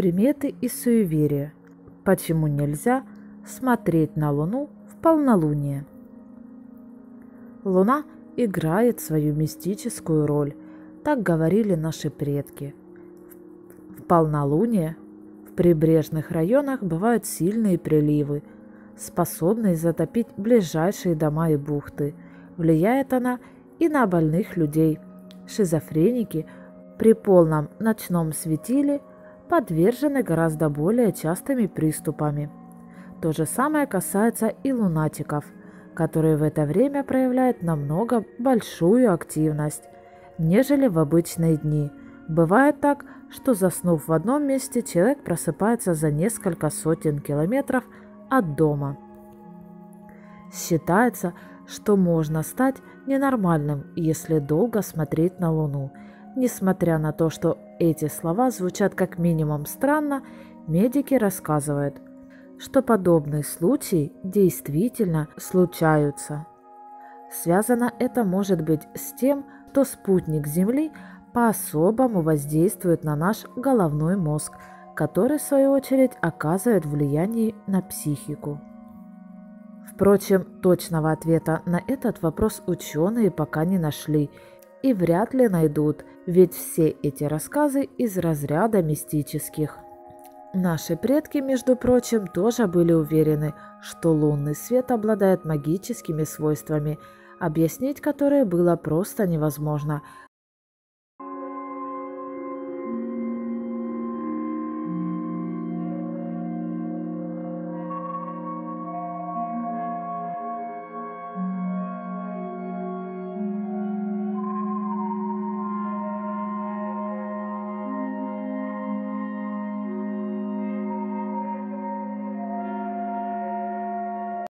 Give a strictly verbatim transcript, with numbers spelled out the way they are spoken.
приметы и суеверия. Почему нельзя смотреть на Луну в полнолуние? Луна играет свою мистическую роль, так говорили наши предки. В полнолуние в прибрежных районах бывают сильные приливы, способные затопить ближайшие дома и бухты. Влияет она и на больных людей. Шизофреники при полном ночном светиле подвержены гораздо более частыми приступами. То же самое касается и лунатиков, которые в это время проявляют намного большую активность, нежели в обычные дни. Бывает так, что, заснув в одном месте, человек просыпается за несколько сотен километров от дома. Считается, что можно стать ненормальным, если долго смотреть на Луну. Несмотря на то, что эти слова звучат как минимум странно, медики рассказывают, что подобные случаи действительно случаются. Связано это может быть с тем, что спутник Земли по-особому воздействует на наш головной мозг, который, в свою очередь, оказывает влияние на психику. Впрочем, точного ответа на этот вопрос ученые пока не нашли и вряд ли найдут, ведь все эти рассказы из разряда мистических. Наши предки, между прочим, тоже были уверены, что лунный свет обладает магическими свойствами, объяснить которые было просто невозможно,